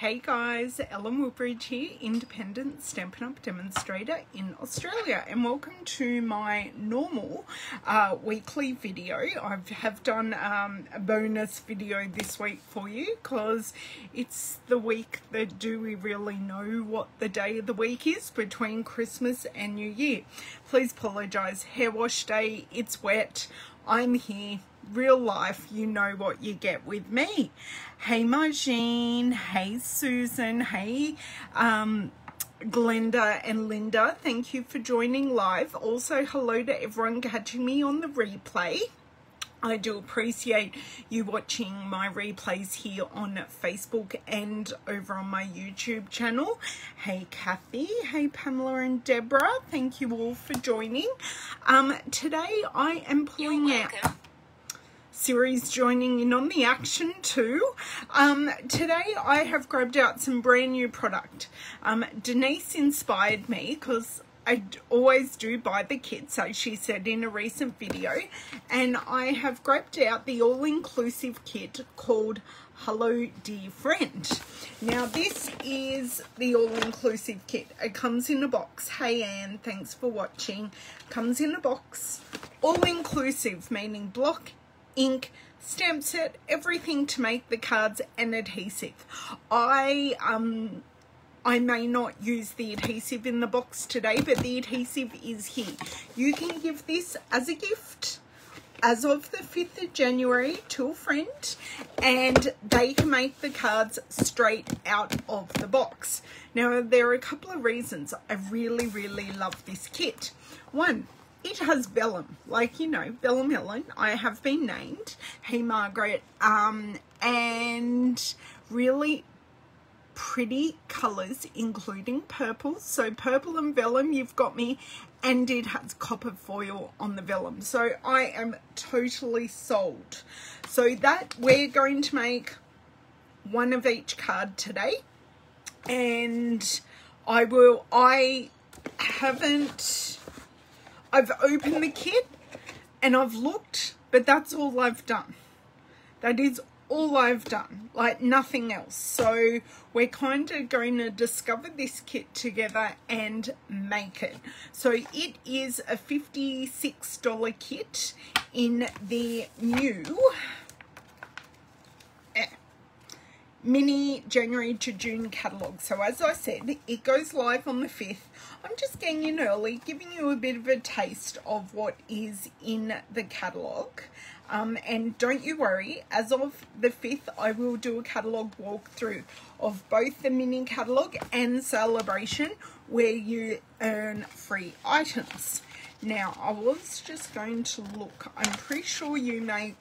Hey guys, Ellen Woodbridge here, independent Stampin' Up! Demonstrator in Australia, and welcome to my normal weekly video. I have done a bonus video this week for you because it's the week that do we really know what the day of the week is between Christmas and New Year. Please apologise, hair wash day, it's wet, I'm here. Real life, you know what you get with me. Hey Marjean, hey Susan, hey Glenda and Linda, thank you for joining live. Also hello to everyone catching me on the replay. I do appreciate you watching my replays here on Facebook and over on my YouTube channel. Hey Kathy, hey Pamela and Deborah, thank you all for joining. Today I am pulling out Siri's joining in on the action too. Today I have grabbed out some brand new product. Denise inspired me because I always do buy the kits, as she said in a recent video, and I have grabbed out the all-inclusive kit called Hello Dear Friend. Now this is the all-inclusive kit. It comes in a box. Hey Anne, thanks for watching. Comes in a box, all-inclusive, meaning block, ink, stamp set, everything to make the cards, and adhesive. I may not use the adhesive in the box today, but the adhesive is here. You can give this as a gift as of the 5th of January to a friend, and they can make the cards straight out of the box. Now, there are a couple of reasons I really love this kit. One, it has vellum, like, you know, Vellum Ellen, I have been named. Hey Margaret, and really pretty colours, including purple. So purple and vellum, you've got me, and it has copper foil on the vellum. So I am totally sold. So that we're going to make one of each card today, and I've opened the kit and I've looked, but that's all I've done. That is all I've done, like nothing else. So we're kind of going to discover this kit together and make it. So it is a $56 kit in the new mini January to June catalogue. So as I said, it goes live on the 5th. I'm just getting in early, giving you a bit of a taste of what is in the catalogue. And don't you worry, as of the 5th, I will do a catalogue walkthrough of both the mini catalogue and celebration, where you earn free items. Now, I was just going to look. I'm pretty sure you make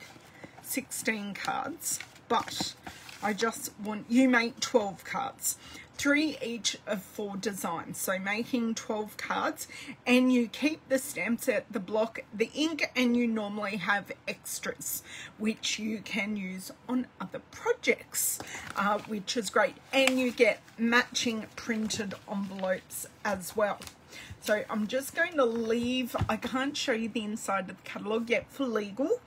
16 cards, but I just want you make 12 cards, 3 each of 4 designs, so making 12 cards, and you keep the stamp set, the block, the ink, and you normally have extras which you can use on other projects, which is great, and you get matching printed envelopes as well. So I'm just going to leave, I can't show you the inside of the catalogue yet for legal,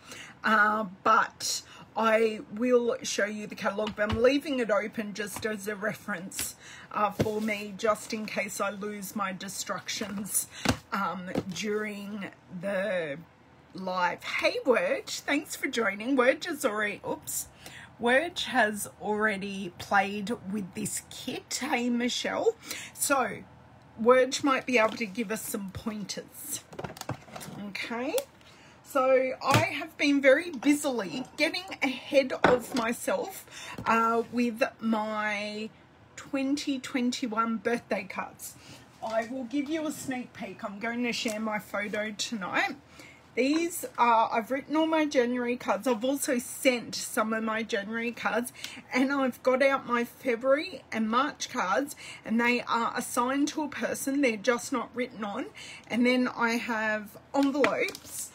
but I will show you the catalogue, but I'm leaving it open just as a reference for me, just in case I lose my destructions during the live. Hey Word, thanks for joining. Word is already, oops, Word has already played with this kit. Hey Michelle, so Word might be able to give us some pointers. Okay. So I have been very busily getting ahead of myself with my 2021 birthday cards. I will give you a sneak peek. I'm going to share my photo tonight. These are, I've written all my January cards. I've also sent some of my January cards, and I've got out my February and March cards, and they are assigned to a person. They're just not written on. And then I have envelopes.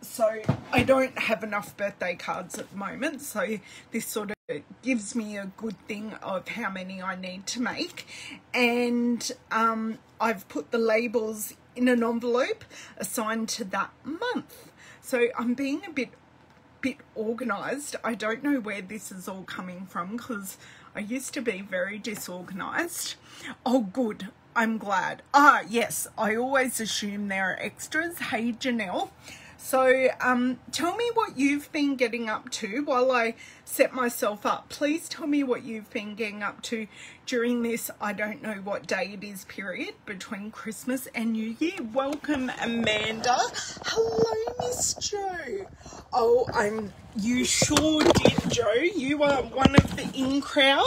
So I don't have enough birthday cards at the moment, so this sort of gives me a good thing of how many I need to make. And I've put the labels in an envelope assigned to that month. So I'm being a bit bit organised. I don't know where this is all coming from because I used to be very disorganised. Oh, good. I'm glad. Ah, yes. I always assume there are extras. Hey, Janelle. So tell me what you've been getting up to while I set myself up. Please tell me what you've been getting up to during this, I don't know what day it is, period between Christmas and New Year. Welcome, Amanda. Hello, Miss Jo. Oh, you sure did, Jo. You are one of the in crowd.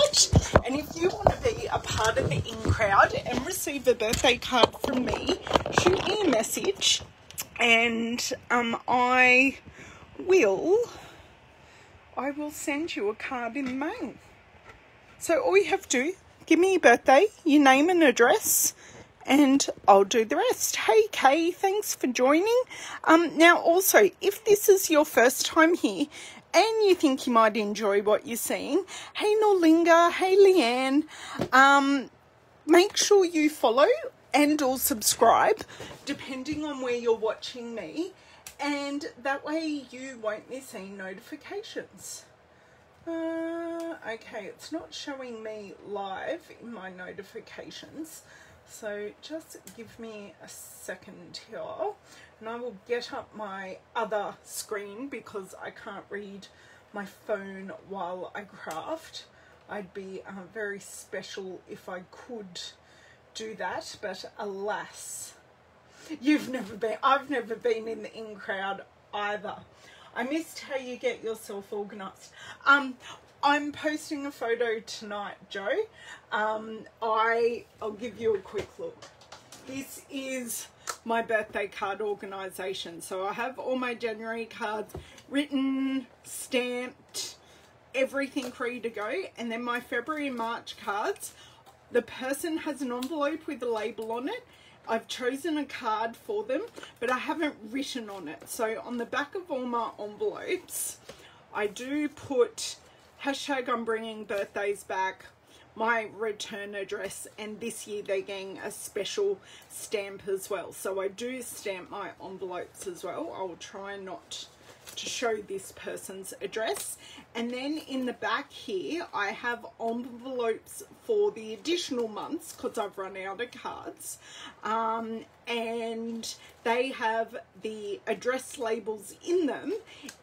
And if you want to be a part of the in crowd and receive a birthday card from me, shoot me a message. And I will send you a card in the mail. So all you have to do, give me your birthday, your name and address, and I'll do the rest. Hey, Kay, thanks for joining. Now, also, if this is your first time here and you think you might enjoy what you're seeing, hey, Norlinga, hey, Leanne, make sure you follow and or subscribe, depending on where you're watching me, and that way you won't miss any notifications. Okay, it's not showing me live in my notifications, so just give me a second here, and I will get up my other screen because I can't read my phone while I craft. I'd be very special if I could do that, but alas, I've never been in the in crowd either. I missed how you get yourself organized. I'm posting a photo tonight, Joe. I'll give you a quick look. This is my birthday card organization, so I have all my January cards written, stamped, everything ready to go, and then my February and March cards. The person has an envelope with a label on it. I've chosen a card for them, but I haven't written on it. So on the back of all my envelopes, I do put hashtag I'm bringing birthdays back, my return address, and this year they're getting a special stamp as well. So I do stamp my envelopes as well. I'll try not to show this person's address, and then in the back here I have envelopes for the additional months because I've run out of cards, and they have the address labels in them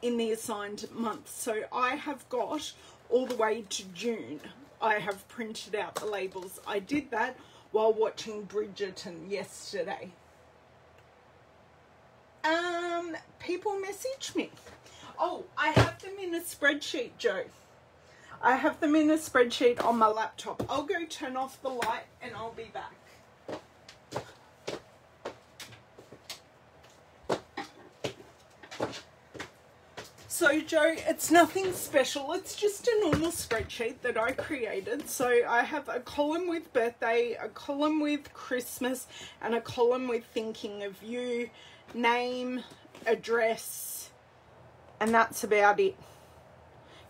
in the assigned month. So I have got all the way to June. I have printed out the labels. I did that while watching Bridgerton yesterday. People message me. Oh, I have them in a spreadsheet, Joe. I have them in a spreadsheet on my laptop. I'll go turn off the light and I'll be back. So, Joe, it's nothing special. It's just a normal spreadsheet that I created. So I have a column with birthday, a column with Christmas, and a column with thinking of you. Name, address, and that's about it.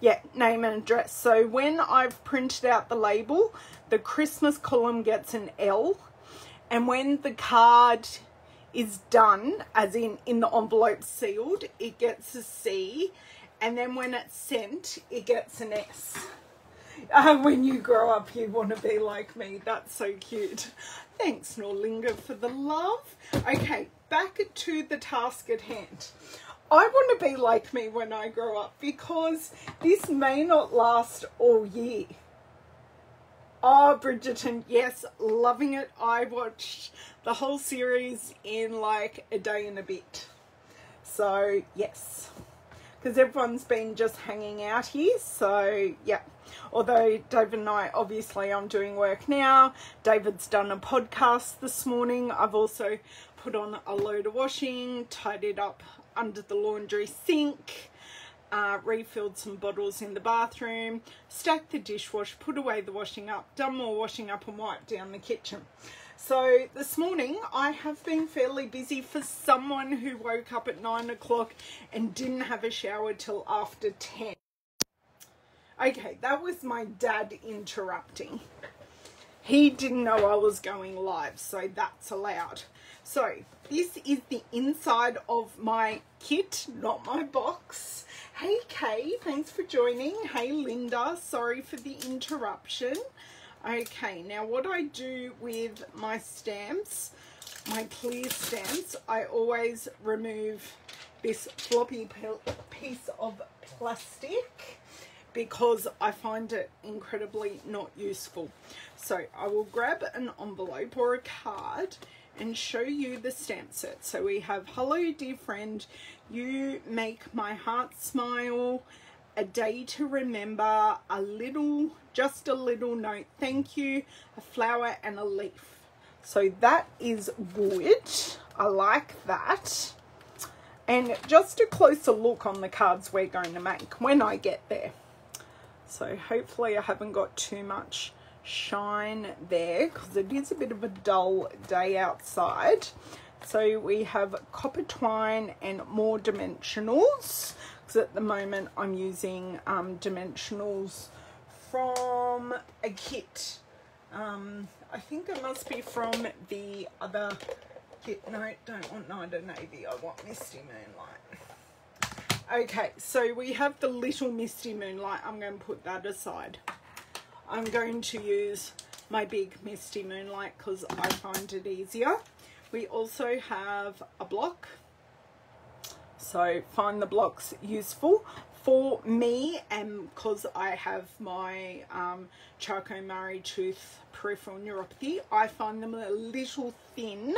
Yeah, name and address. So when I've printed out the label, the Christmas column gets an L, and when the card is done, as in the envelope sealed, it gets a C, and then when it's sent, it gets an S. When you grow up, you want to be like me. That's so cute. Thanks, Norlinga, for the love. Okay, back to the task at hand. I want to be like me when I grow up because this may not last all year. Oh, Bridgerton, yes, loving it. I watched the whole series in like a day and a bit. So, yes. Because everyone's been just hanging out here, so yeah. Although David and I, obviously I'm doing work now. David's done a podcast this morning. I've also put on a load of washing, tied it up under the laundry sink, refilled some bottles in the bathroom, stacked the dishwasher, put away the washing up, done more washing up and wiped down the kitchen. So this morning I have been fairly busy for someone who woke up at 9 o'clock and didn't have a shower till after 10. Okay, that was my dad interrupting. He didn't know I was going live, so that's allowed. So this is the inside of my kit, not my box. Hey Kay, thanks for joining. Hey Linda, sorry for the interruption. Okay, now what I do with my stamps, my clear stamps, I always remove this floppy piece of plastic because I find it incredibly not useful. So I will grab an envelope or a card and show you the stamp set. So we have Hello Dear Friend, You Make My Heart Smile, A Day to Remember, A Little, Just a Little Note, Thank You, A Flower and a Leaf. So that is wood. I like that. And just a closer look on the cards we're going to make when I get there. So hopefully I haven't got too much shine there because it is a bit of a dull day outside. So we have copper twine and more dimensionals because at the moment I'm using dimensionals from a kit. I think it must be from the other kit. No, don't want Night and Navy. I want Misty Moonlight. Okay, so we have the little Misty Moonlight. I'm going to put that aside. I'm going to use my big Misty Moonlight because I find it easier. We also have a block. So find the blocks useful. For me, and because I have my Charcot-Marie-Tooth peripheral neuropathy, I find them a little thin.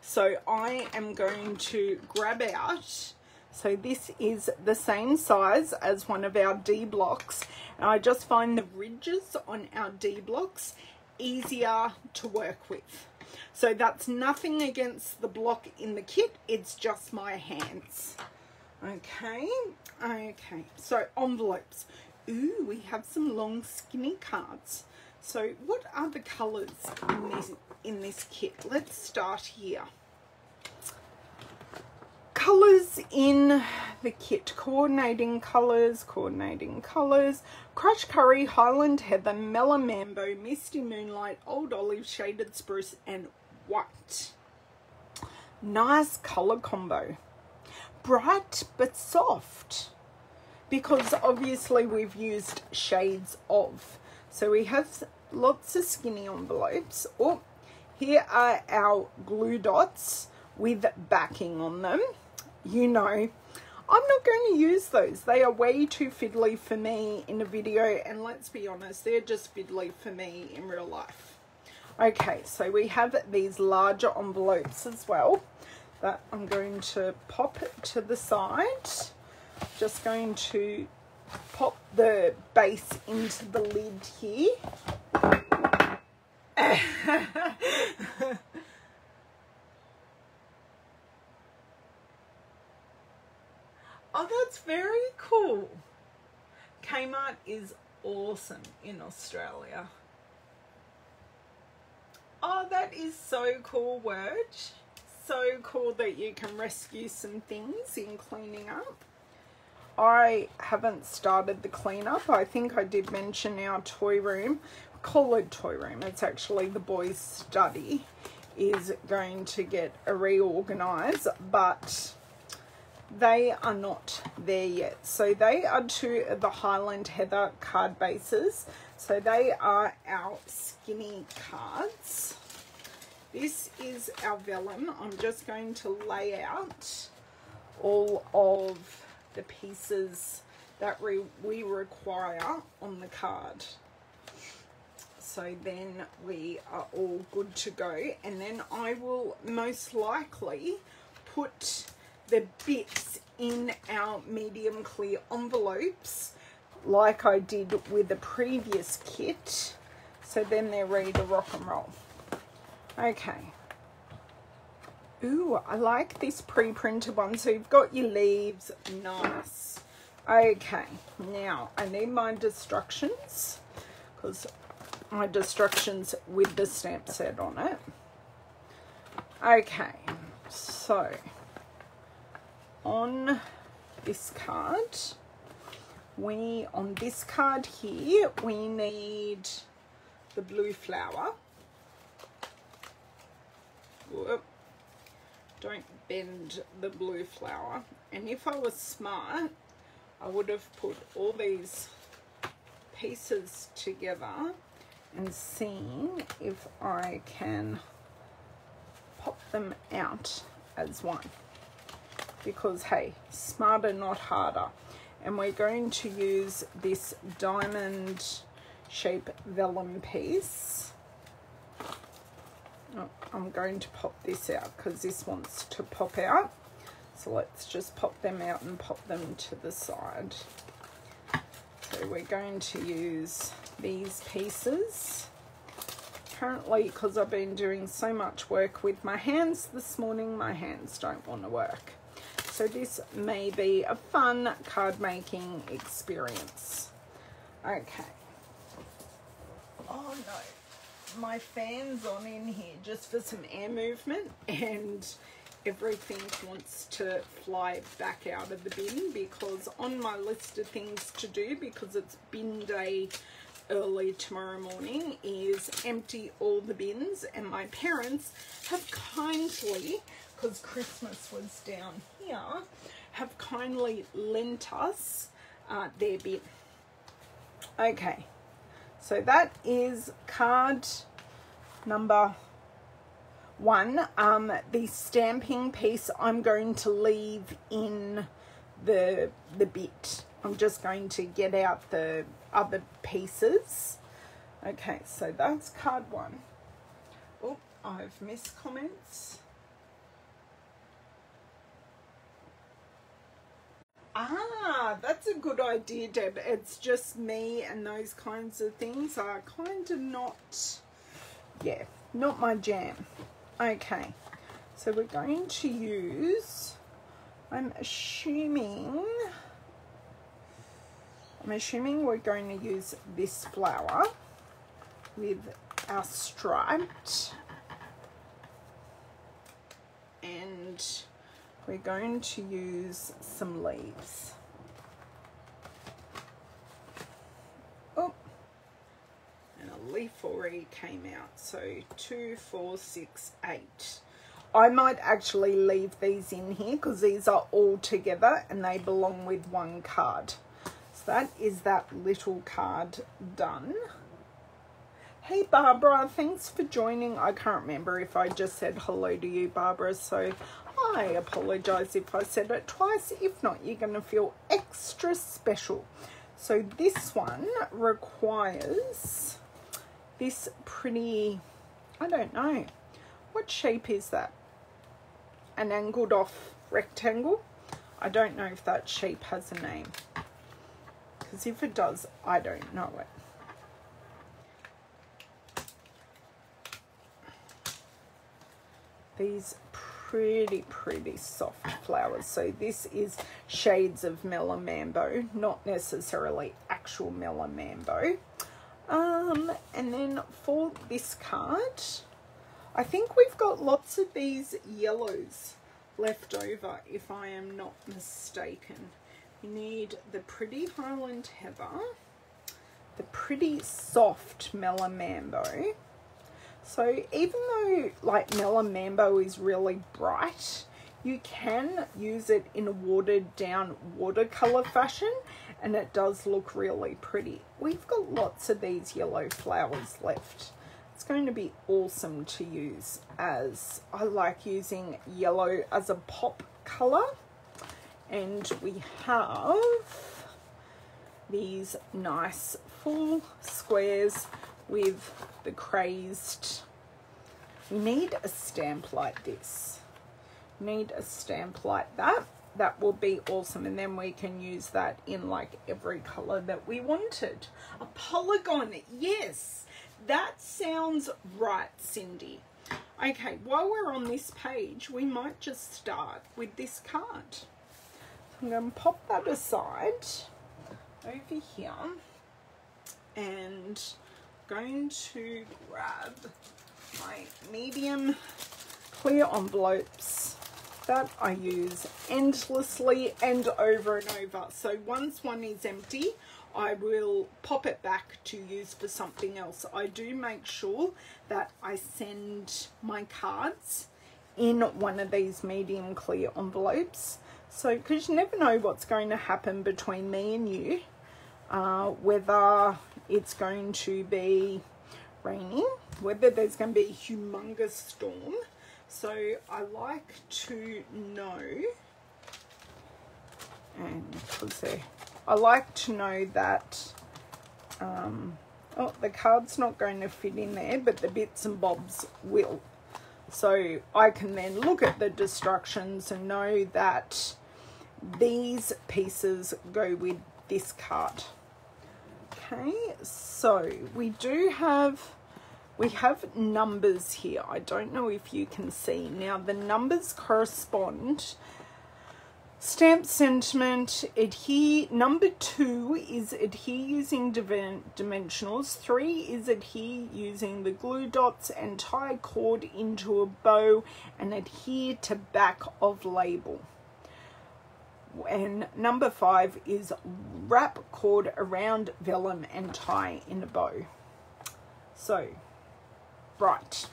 So I am going to grab out. So this is the same size as one of our D blocks. And I just find the ridges on our D blocks easier to work with. So that's nothing against the block in the kit. It's just my hands. Okay, so envelopes. Ooh, we have some long skinny cards. So what are the colours in this kit? Let's start here. Colours in the kit. Coordinating colours. Crush Curry, Highland Heather, Mellow Mambo, Misty Moonlight, Old Olive, Shaded Spruce and white. Nice colour combo. Bright but soft, because obviously we've used shades of. So we have lots of skinny envelopes. Oh, here are our glue dots with backing on them. You know, I'm not going to use those. They are way too fiddly for me in a video, and let's be honest, they're just fiddly for me in real life. Okay, so we have these larger envelopes as well that I'm going to pop it to the side. Just going to pop the base into the lid here. Oh, that's very cool. Kmart is awesome in Australia. Oh, that is so cool, Word. So cool that you can rescue some things in cleaning up. I haven't started the cleanup. I think I did mention our toy room. We call it toy room. It's actually the boys' study is going to get a reorganise, but they are not there yet. So they are two of the Highland Heather card bases. So they are our skinny cards. This is our vellum. I'm just going to lay out all of the pieces that we require on the card. So then we are all good to go. And then I will most likely put the bits in our medium clear envelopes like I did with the previous kit. So then they're ready to rock and roll. Okay. Ooh, I like this pre-printed one. So you've got your leaves. Nice. Okay. Now, I need my destructions. Because my destructions with the stamp set on it. Okay. So, on this card here, we need the blue flower. Whoop. don't bend the blue flower. And if I was smart, I would have put all these pieces together and seen if I can pop them out as one, because hey, smarter not harder. And we're going to use this diamond shape vellum piece. Oh, I'm going to pop this out because this wants to pop out. So let's just pop them out and pop them to the side. So we're going to use these pieces. Currently, because I've been doing so much work with my hands this morning, my hands don't want to work. So this may be a fun card making experience. Okay. Oh no, my fan's on in here just for some air movement, and everything wants to fly back out of the bin, because on my list of things to do, because it's bin day early tomorrow morning, is empty all the bins. And my parents have kindly, because Christmas was down here, have kindly lent us their bin. Okay, so that is card number one. The stamping piece I'm going to leave in the bit. I'm just going to get out the other pieces. Okay, so that's card one. Oh, I've missed comments. Ah, that's a good idea, Deb. It's just me and those kinds of things are kind of not, yeah, not my jam. Okay, so we're going to use, I'm assuming we're going to use this flower with our striped, and we're going to use some leaves. Oh, and a leaf already came out. So 2, 4, 6, 8. I might actually leave these in here because these are all together and they belong with one card. So that is that little card done. Hey Barbara, thanks for joining. I can't remember if I just said hello to you, Barbara, so I apologize if I said it twice. If not, you're going to feel extra special. So this one requires this pretty, I don't know, what shape is that? An angled off rectangle? I don't know if that shape has a name, because if it does, I don't know it. These pretty soft flowers. So this is shades of Mellow Mambo, not necessarily actual Mellow Mambo. And then for this card, I think we've got lots of these yellows left over, if I am not mistaken. We need the pretty Highland Heather, the pretty soft Mellow Mambo. So even though like Mellow Mambo is really bright, you can use it in a watered down watercolor fashion and it does look really pretty. We've got lots of these yellow flowers left. It's going to be awesome to use, as I like using yellow as a pop color. And we have these nice full squares with the crazed. We need a stamp like this, need a stamp like that. That will be awesome, and then we can use that in like every color that we wanted. A polygon, yes, that sounds right, Cindy. Okay, while we're on this page, we might just start with this card. So I'm going to pop that aside over here, and going to grab my medium clear envelopes that I use endlessly and over and over. So once one is empty, I will pop it back to use for something else. I do make sure that I send my cards in one of these medium clear envelopes. So, because you never know what's going to happen between me and you, whether it's going to be raining, whether there's going to be a humongous storm. So I like to know, and I like to know that, oh, the card's not going to fit in there, but the bits and bobs will. So I can then look at the destructions and know that these pieces go with this card. Okay, so we do have, we have numbers here. I don't know if you can see. Now the numbers correspond. Stamp sentiment, adhere, number 2 is adhere using dimensionals, 3 is adhere using the glue dots and tie cord into a bow and adhere to back of label. And number 5 is wrap cord around vellum and tie in a bow. So, right,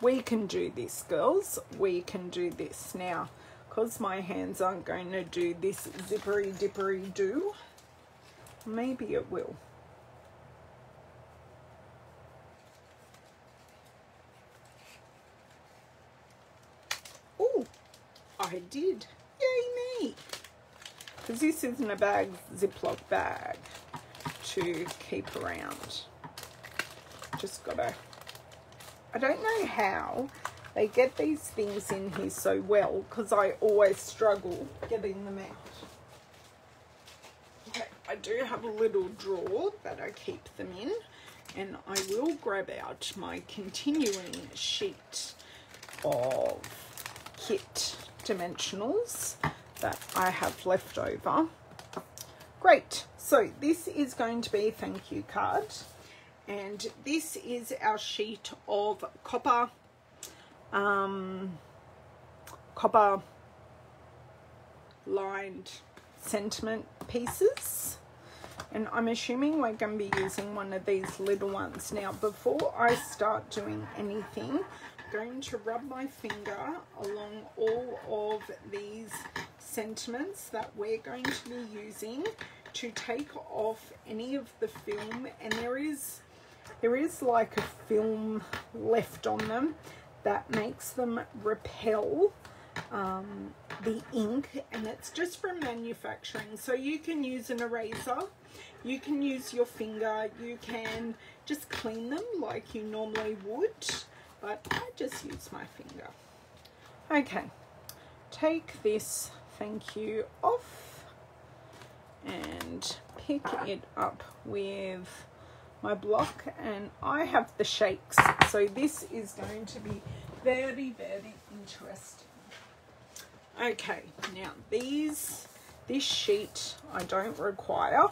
we can do this, girls. We can do this now. Because my hands aren't going to do this zippery dippery do. Maybe it will. Oh, I did. Yay me. Because this isn't a bag, Ziploc bag to keep around. Just gotta, I don't know how they get these things in here so well, because I always struggle getting them out. Okay, I do have a little drawer that I keep them in, and I will grab out my continuing sheet of kit dimensionals that I have left over. Great, so this is going to be a thank you card, and this is our sheet of copper. Copper lined sentiment pieces, and I'm assuming we're going to be using one of these little ones. Now before I start doing anything, I'm going to rub my finger along all of these sentiments that we're going to be using to take off any of the film, and there is like a film left on them that makes them repel the ink, and it's just from manufacturing. So you can use an eraser, you can use your finger, you can just clean them like you normally would, but I just use my finger. Okay, take this thank you off and pick it up with my block, and I have the shakes, so this is going to be very, very interesting. Okay, now this sheet I don't require,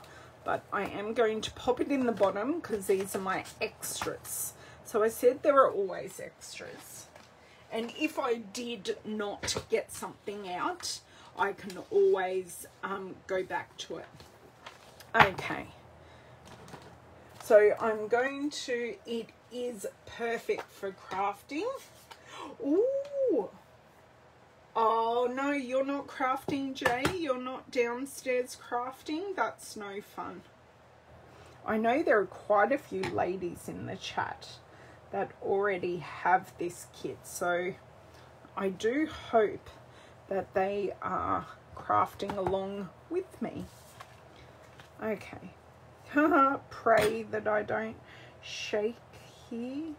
but I am going to pop it in the bottom because these are my extras. So I said there are always extras, and if I did not get something out, I can always go back to it. Okay. So I'm going to, it is perfect for crafting. Ooh. Oh no, you're not crafting, Jay. You're not downstairs crafting. That's no fun. I know there are quite a few ladies in the chat that already have this kit. So I do hope that they are crafting along with me. Okay. Pray that I don't shake here.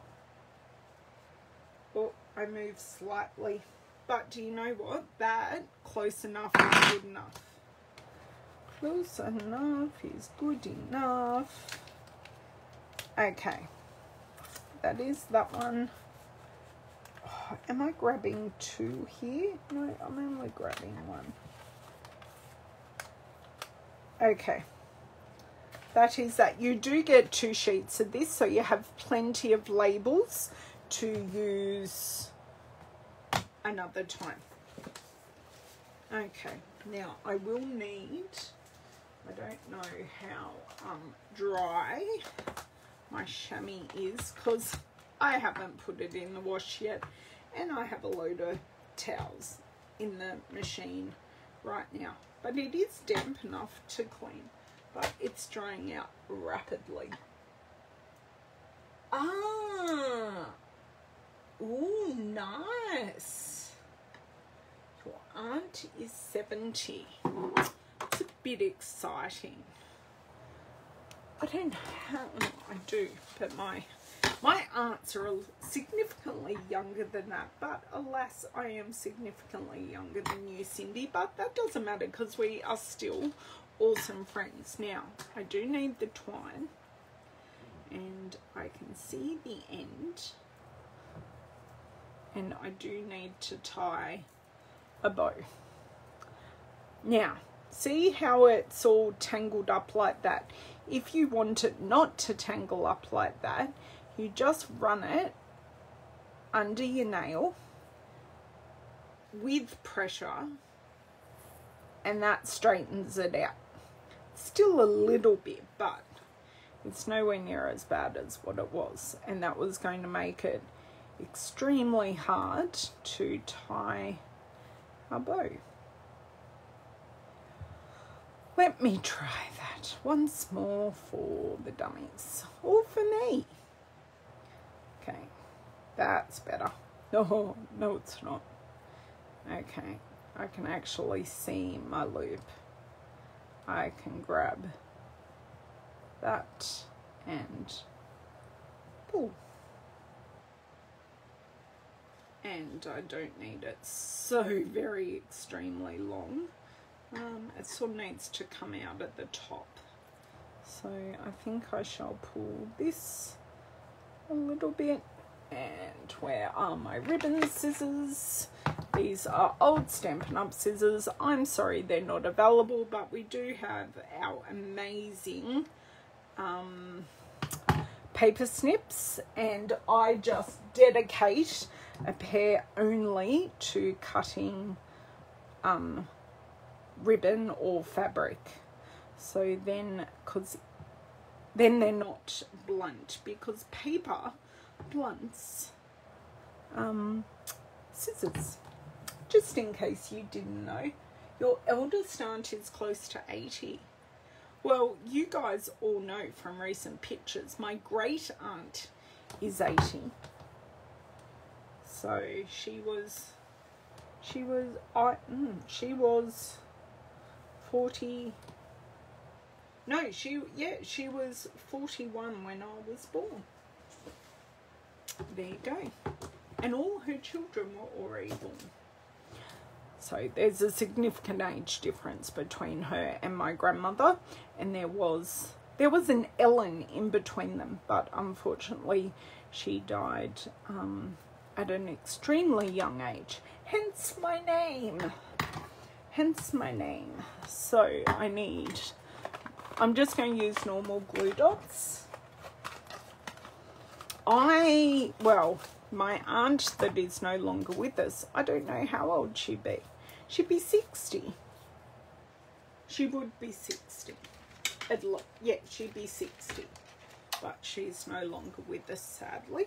Oh, I move slightly. But do you know what? That close enough is good enough. Close enough is good enough. Okay. That is that one. Oh, am I grabbing two here? No, I'm only grabbing one. Okay. That is that. You do get 2 sheets of this, so you have plenty of labels to use another time. Okay, now I will need, I don't know how dry my chamois is because I haven't put it in the wash yet, and I have a load of towels in the machine right now, but it is damp enough to clean, but it's drying out rapidly. Ah, ooh, nice. Your aunt is 70. It's a bit exciting. I don't have, I do, but my aunts are significantly younger than that, but alas, I am significantly younger than you, Cindy, but that doesn't matter because we are still awesome friends. Now, I do need the twine, and I can see the end, and I do need to tie a bow. Now, see how it's all tangled up like that? If you want it not to tangle up like that, you just run it under your nail with pressure, and that straightens it out. Still a little bit, but it's nowhere near as bad as what it was, and that was going to make it extremely hard to tie a bow. Let me try that once more for the dummies, or for me. Okay, that's better. No, no, it's not. Okay, I can actually see my loop. I can grab that and pull. And I don't need it so very extremely long. It sort of needs to come out at the top. So I think I shall pull this a little bit. And where are my ribbon scissors? These are old Stampin' Up! Scissors. I'm sorry they're not available, but we do have our amazing paper snips, and I just dedicate a pair only to cutting ribbon or fabric, so then, because then they're not blunt, because paper blunts scissors. Just in case you didn't know, your eldest aunt is close to 80. Well, you guys all know from recent pictures, my great aunt is 80. So she was 40. No, she was 41 when I was born. There you go. And all her children were already born. So there's a significant age difference between her and my grandmother, and there was an Ellen in between them, but unfortunately she died at an extremely young age, hence my name. So I'm just going to use normal glue dots. Well, my aunt that is no longer with us, I don't know how old she'd be. She'd be 60. She would be 60. Yeah, she'd be 60. But she's no longer with us, sadly.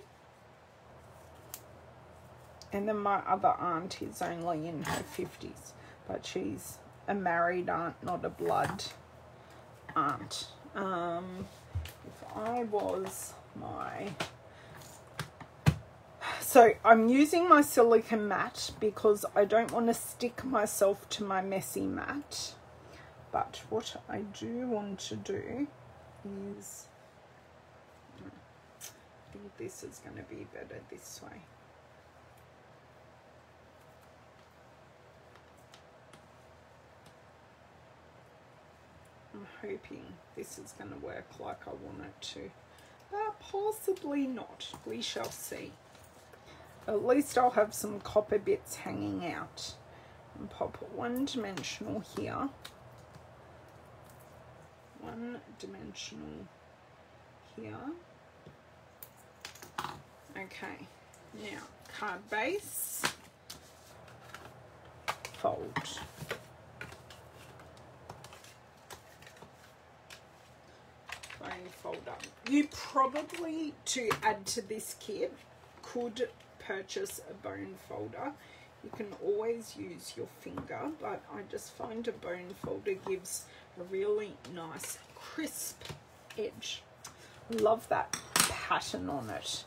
And then my other aunt is only in her 50s. But she's a married aunt, not a blood aunt. If I was my... So I'm using my silica mat because I don't want to stick myself to my messy mat. But what I do want to do is... I think this is going to be better this way. I'm hoping this is going to work like I want it to, but possibly not. We shall see. At least I'll have some copper bits hanging out. And pop one dimensional here, one dimensional here. Okay, now card base, fold. Fold up. You probably, to add to this kit, could purchase a bone folder You can always use your finger, but I just find a bone folder gives a really nice crisp edge. Love that pattern on it.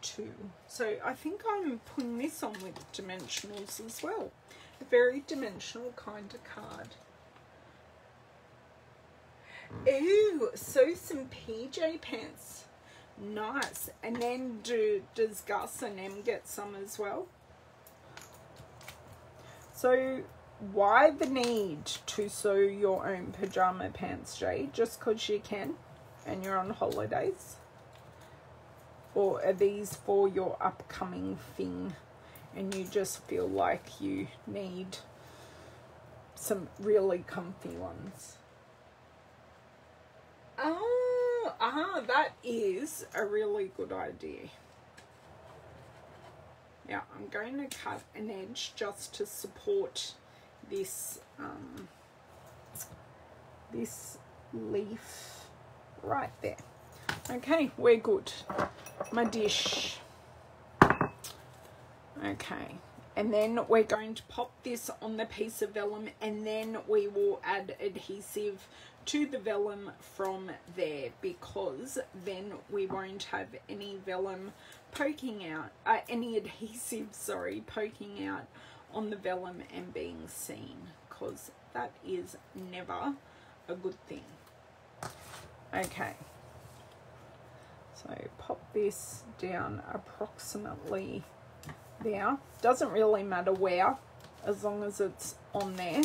2. So I think I'm putting this on with dimensionals as well. A very dimensional kind of card. Ooh, so some PJ pants. Nice. And then does Gus and Em get some as well? So why the need to sew your own pajama pants, Jay? Just because you can and you're on holidays? Or are these for your upcoming thing and you just feel like you need some really comfy ones? Oh, that is a really good idea. Yeah, I'm going to cut an edge just to support this this leaf right there. Okay, we're good, my dish. Okay, and then we're going to pop this on the piece of vellum, and then we will add adhesive to the vellum from there, because then we won't have any vellum poking out, any adhesive, sorry, poking out on the vellum and being seen, because that is never a good thing. Okay, so pop this down approximately there. Doesn't really matter where, as long as it's on there.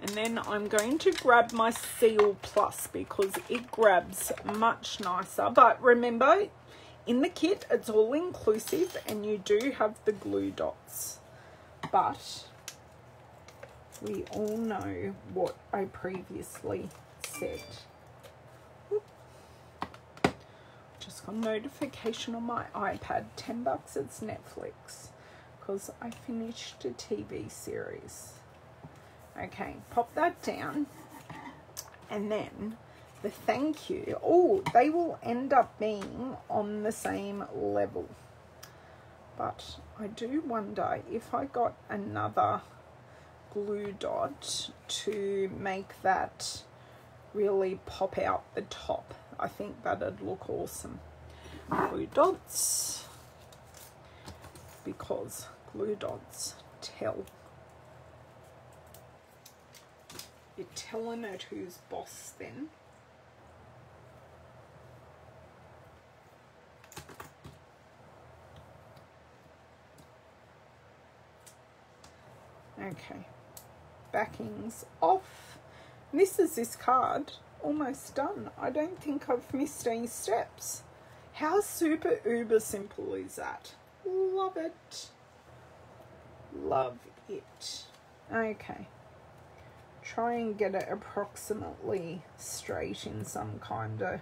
And then I'm going to grab my Seal Plus because it grabs much nicer. But remember, in the kit, it's all inclusive and you do have the glue dots. But we all know what I previously said. Oop. Just got a notification on my iPad, $10, it's Netflix, because I finished a TV series. Okay, pop that down, and then the thank you. Oh, they will end up being on the same level. But I do wonder if I got another glue dot to make that really pop out the top. I think that'd look awesome. Glue dots, because glue dots tell. You're telling it who's boss then. Okay, backing's off. And this is this card, almost done. I don't think I've missed any steps. How super uber simple is that? Love it. Love it. Okay, try and get it approximately straight in some kind of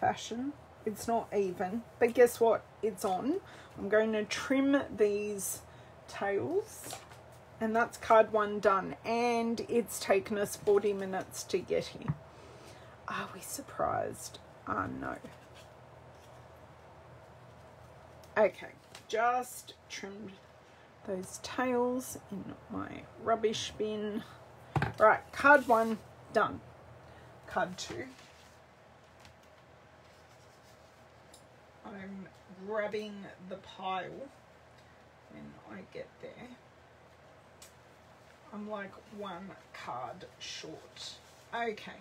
fashion. It's not even, but guess what? It's on. I'm going to trim these tails. And that's card 1 done, and it's taken us 40 minutes to get here. Are we surprised? No. Okay, just trimmed those tails in my rubbish bin. Right, card 1 done. Card 2. I'm grabbing the pile when I get there. I'm like one card short. Okay,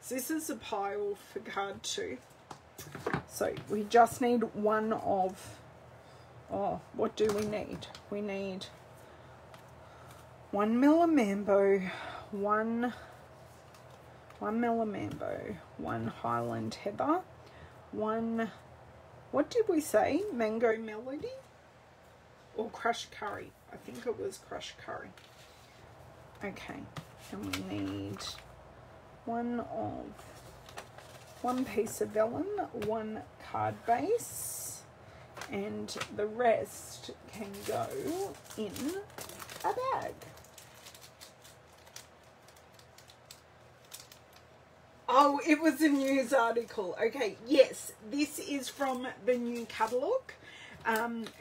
so this is a pile for card 2. So we just need one of, oh, what do we need? We need one Mellow Mambo, one Highland Heather, one, what did we say? Mango Melody? Or Crush Curry? I think it was Crush Curry. Okay, and we need one piece of vellum, one card base, and the rest can go in a bag. Oh, it was a news article. Okay, yes, this is from the new catalogue.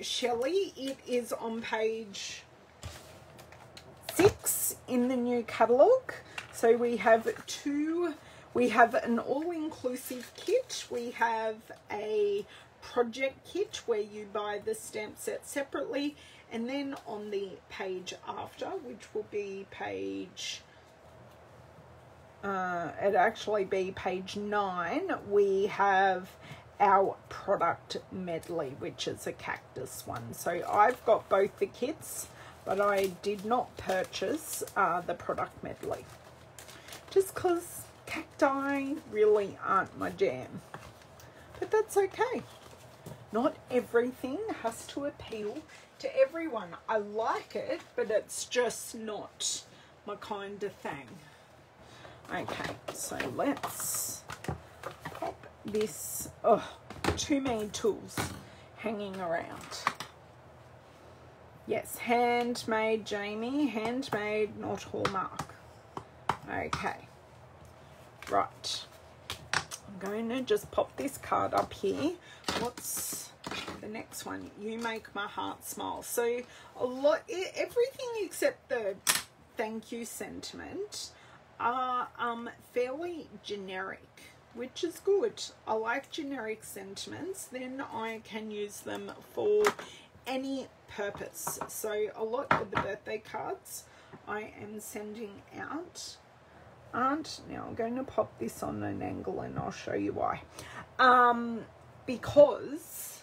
Shelley, it is on page 6 in the new catalogue. So we have an all-inclusive kit. We have a project kit where you buy the stamp set separately, and then on the page after, which will be page it'd actually be page 9, we have our product medley, which is a cactus one. So I've got both the kits, but I did not purchase the product medley just because cacti really aren't my jam. But that's okay. Not everything has to appeal to everyone. I like it, but it's just not my kind of thing. Okay, so let's pop this. Oh, too many tools hanging around. Yes, handmade, Jamie. Handmade, not Hallmark. Okay. Right. I'm going to just pop this card up here. What's the next one? You Make My Heart Smile. So everything except the thank you sentiment are fairly generic, which is good. I like generic sentiments, then I can use them for any purpose. So a lot of the birthday cards I am sending out aren't. Now I'm going to pop this on an angle and I'll show you why. Because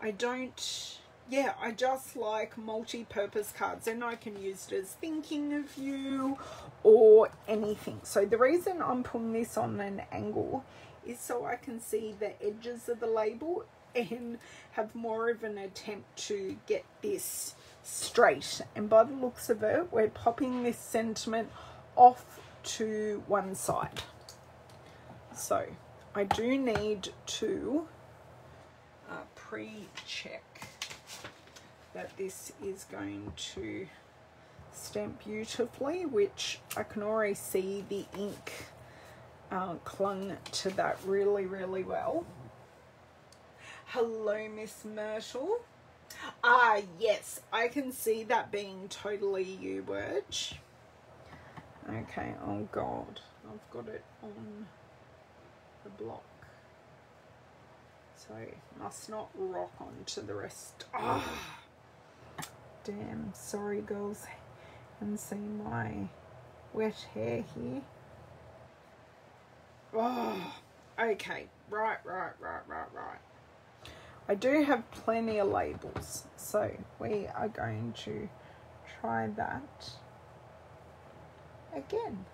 I just like multi-purpose cards, and I can use it as thinking of you or anything. So the reason I'm putting this on an angle is so I can see the edges of the label and have more of an attempt to get this straight. And by the looks of it, we're popping this sentiment off to one side. So I do need to pre-check that this is going to stamp beautifully, which I can already see the ink clung to that really, really well. Hello, Miss Myrtle. Ah, yes, I can see that being totally you, Wirge. Okay, oh God, I've got it on the block. So must not rock onto the rest. Ah, damn, sorry girls, and see my wet hair here. Oh, okay, right. I do have plenty of labels, so we are going to try that again.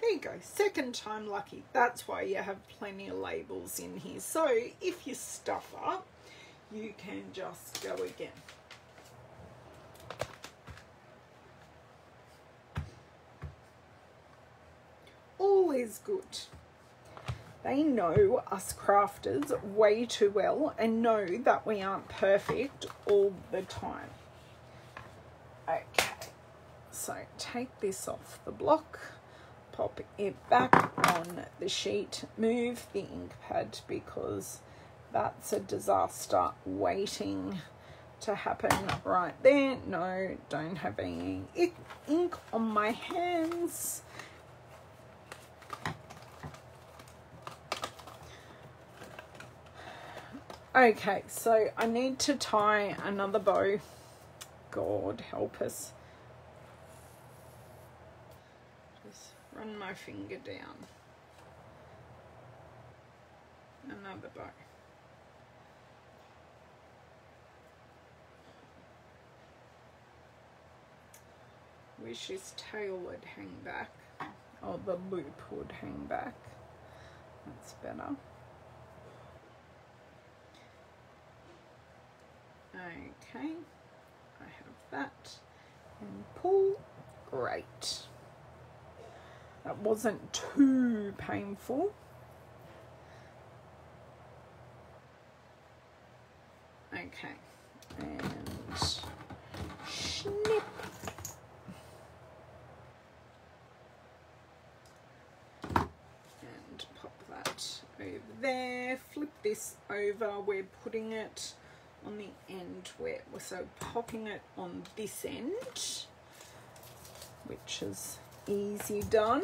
There you go, second time lucky. That's why you have plenty of labels in here, so if you stuff up you can just go again. All is good. They know us crafters way too well and know that we aren't perfect all the time. Okay, so take this off the block, pop it back on the sheet, move the ink pad because that's a disaster waiting to happen right there. No, don't have any ink on my hands. Okay, so I need to tie another bow. God help us. Run my finger down. Another bow. Wish his tail would hang back. Oh, the loop would hang back. That's better. Okay. I have that. And pull. Great. That wasn't too painful. Okay, and snip. that over there, flip this over, we're putting it on the end where we're so popping it on this end, which is easy done.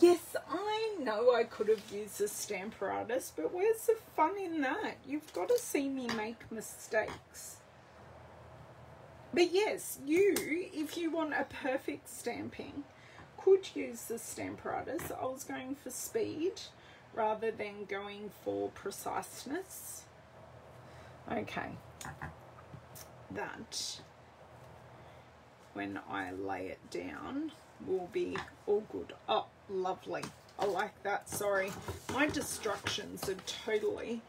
Yes, I know I could have used a Stamparatus, but where's the fun in that? You've got to see me make mistakes. But yes, you, if you want a perfect stamping, could use the Stamparatus. I was going for speed rather than going for preciseness. Okay, that when I lay it down will be all good. Oh, lovely. I like that. Sorry, my distractions are totally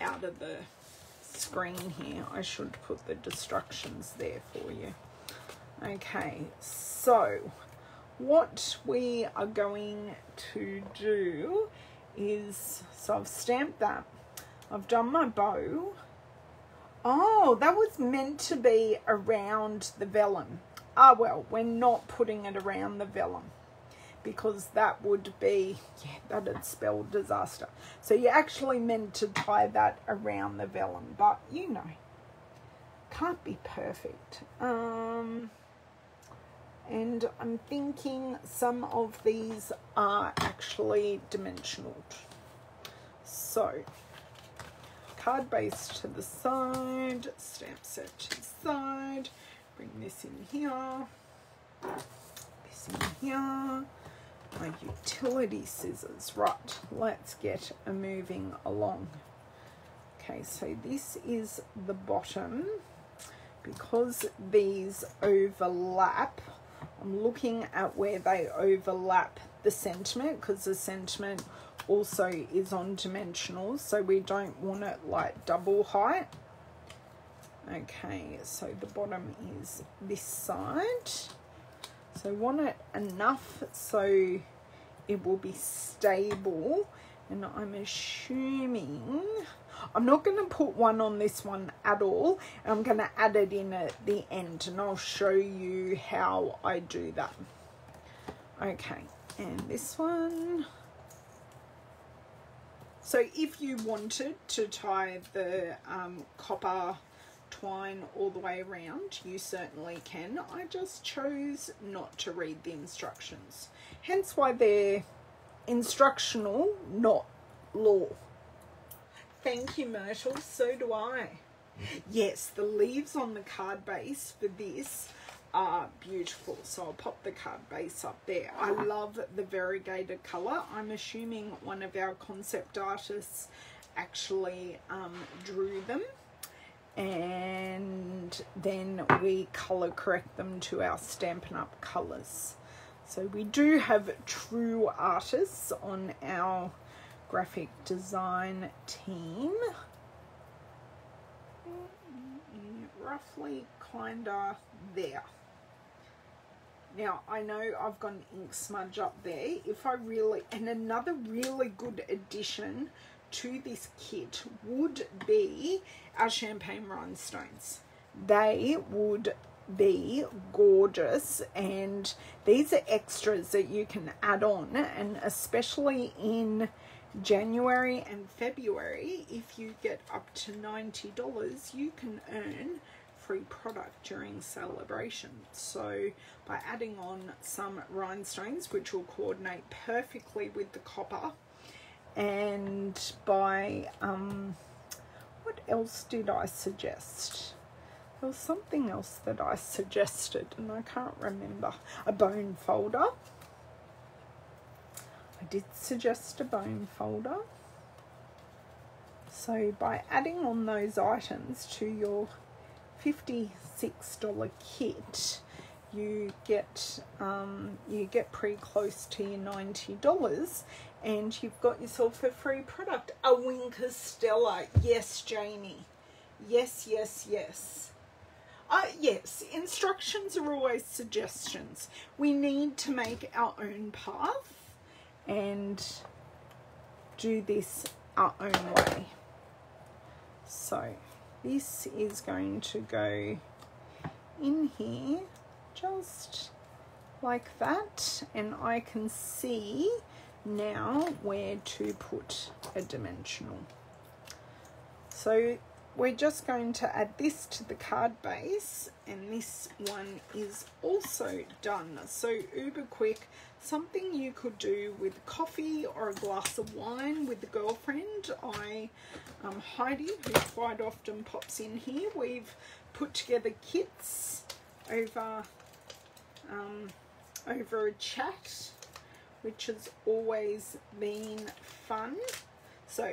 out of the screen here. I should put the distractions there for you. Okay, so what we are going to do is, so I've stamped that, I've done my bow. Oh, that was meant to be around the vellum. Ah, well, we're not putting it around the vellum because that would be, yeah, that'd spell disaster. So you're actually meant to tie that around the vellum, but you know, can't be perfect. And I'm thinking some of these are actually dimensional. So card base to the side, stamp set to the side. Bring this in here, this in here, my utility scissors. Right, let's get a moving along. Okay, so this is the bottom. Because these overlap, I'm looking at where they overlap the sentiment, because the sentiment also is on dimensional, so we don't want it like double height. Okay, so the bottom is this side, so want it enough so it will be stable. And I'm assuming I'm not going to put one on this one at all, and I'm going to add it in at the end, and I'll show you how I do that. Okay, and this one. So if you wanted to tie the copper twine all the way around, you certainly can. I just chose not to read the instructions, hence why they're instructional, not law. Thank you, Myrtle. So do I. Yes, the leaves on the card base for this are beautiful, so I'll pop the card base up there. I love the variegated color. I'm assuming one of our concept artists actually drew them, and then we color correct them to our Stampin' Up! Colors. So we do have true artists on our graphic design team. Roughly kinda there. Now I know I've got an ink smudge up there. If I really, and another really good addition to this kit would be our Champagne Rhinestones. They would be gorgeous, and these are extras that you can add on, and especially in January and February, if you get up to $90, you can earn free product during celebration. So by adding on some rhinestones, which will coordinate perfectly with the copper, and by what else did I suggest? There was something else that I suggested and I can't remember. A bone folder. I did suggest a bone folder. So by adding on those items to your $56 kit, you get pretty close to your $90, and you've got yourself a free product. A Wink of Stella. Yes, Jamie. Yes, yes, yes. Yes, instructions are always suggestions. We need to make our own path and do this our own way. So this is going to go in here just like that, and I can see now where to put a dimensional. So we're just going to add this to the card base, and this one is also done. So uber quick, something you could do with coffee or a glass of wine with a girlfriend. Heidi, who quite often pops in here, we've put together kits over a chat, which has always been fun. So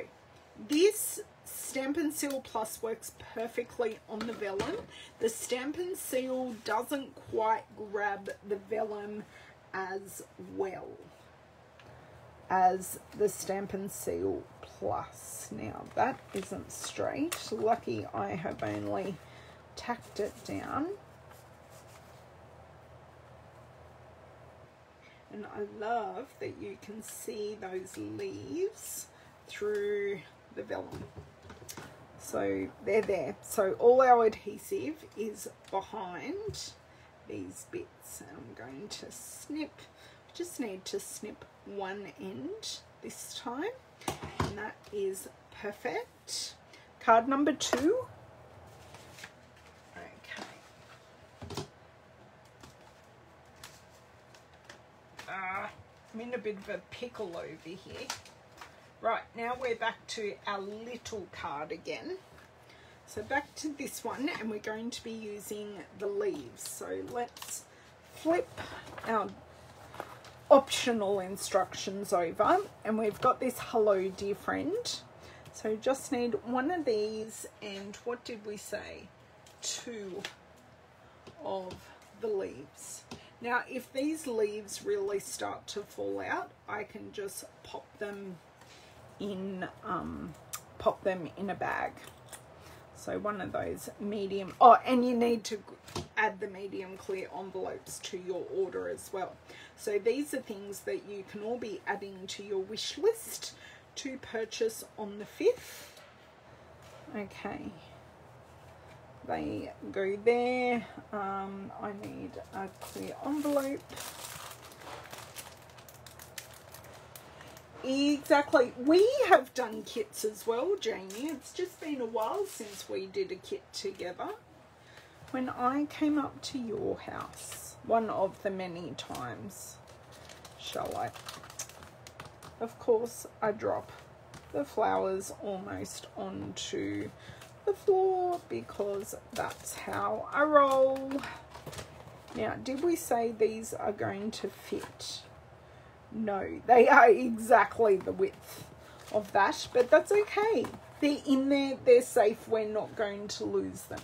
this Stampin' Seal Plus works perfectly on the vellum. The Stampin' Seal doesn't quite grab the vellum as well as the Stampin' Seal Plus. Now that isn't straight. Lucky I have only tacked it down. And I love that you can see those leaves through the vellum. So they're there. So all our adhesive is behind these bits. I'm going to snip. I just need to snip one end this time. And that is perfect. Card number 2. Okay. I'm in a bit of a pickle over here. Right, now we're back to our little card again. So back to this one, and we're going to be using the leaves. So let's flip our optional instructions over, and we've got this Hello Dear Friend. So just need one of these, and what did we say? 2 of the leaves. Now, if these leaves really start to fall out, I can just pop them in a bag. So one of those medium, and you need to add the medium clear envelopes to your order as well. So these are things that you can all be adding to your wish list to purchase on the 5th. Okay, they go there. I need a clear envelope. Exactly. We have done kits as well, Jamie. It's just been a while since we did a kit together. When I came up to your house, one of the many times, shall I? Of course, I drop the flowers almost onto the floor because that's how I roll. Now, did we say these are going to fit? No, they are exactly the width of that, but that's okay. They're in there, they're safe, we're not going to lose them.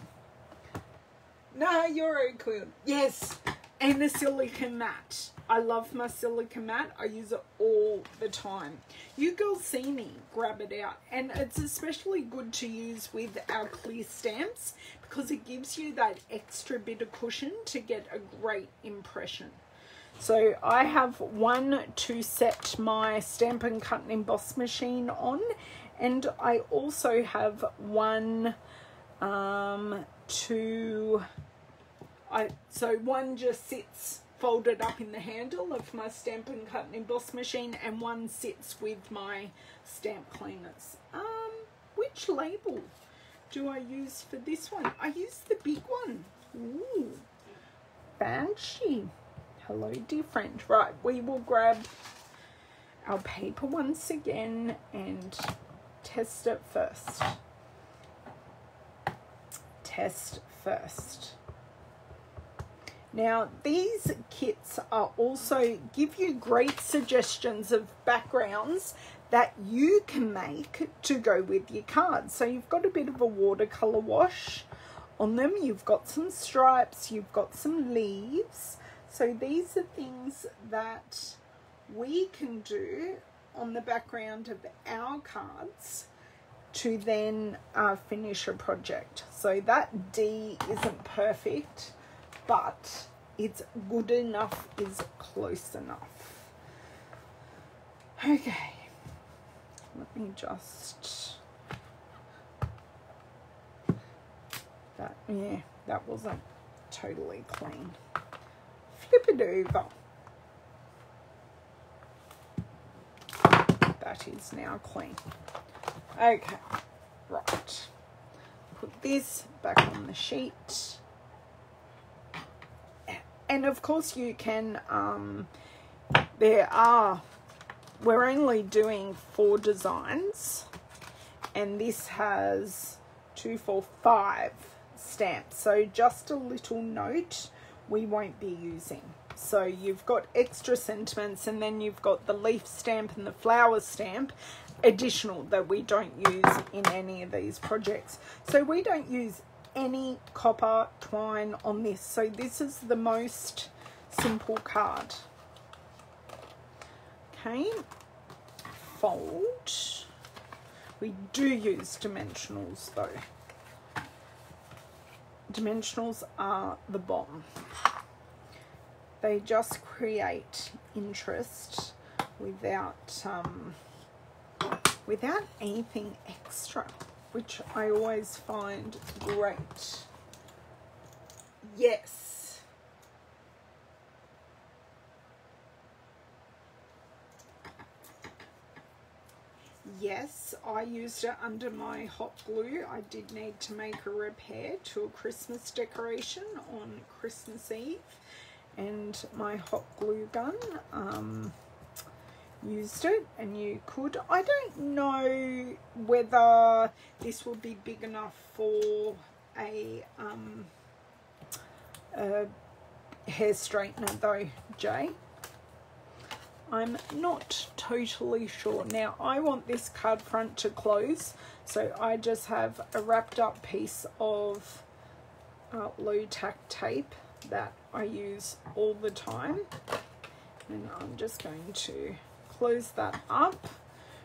No, you're okay. Yes, and the silica matte. I love my silica matte. I use it all the time. You girls see me grab it out, and it's especially good to use with our clear stamps because it gives you that extra bit of cushion to get a great impression. So I have one to set my Stampin' Cut and Emboss machine on, and I also have one so one just sits folded up in the handle of my Stampin' Cut and Emboss machine, and one sits with my stamp cleaners. Which label do I use for this one? I use the big one. Ooh, Banshee. Hello Dear Friend. Right, we will grab our paper once again and test it first. Test first. Now, these kits are also give you great suggestions of backgrounds that you can make to go with your cards. So you've got a bit of a watercolor wash on them. You've got some stripes. You've got some leaves. So these are things that we can do on the background of our cards to then finish a project. So that D isn't perfect, but it's good enough, is close enough. Okay, let me just, that wasn't totally clean. Flip it over. that is now clean. Okay, right. Put this back on the sheet. And of course you can, we're only doing 4 designs, and this has 2, 4, 5 stamps. So just a little note, we won't be using. So you've got extra sentiments, and then you've got the leaf stamp and the flower stamp additional that we don't use in any of these projects. So we don't use any copper twine on this. So this is the most simple card. Okay, fold. We do use dimensionals though. Dimensionals are the bomb. They just create interest without without anything extra, which I always find great. Yes. Yes, I used it under my hot glue. I did need to make a repair to a Christmas decoration on Christmas Eve. And my hot glue gun used it, and you could. I don't know whether this will be big enough for a hair straightener though, Jay. I'm not totally sure. Now I want this card front to close, so I just have a wrapped up piece of low tack tape that I use all the time, and I'm just going to close that up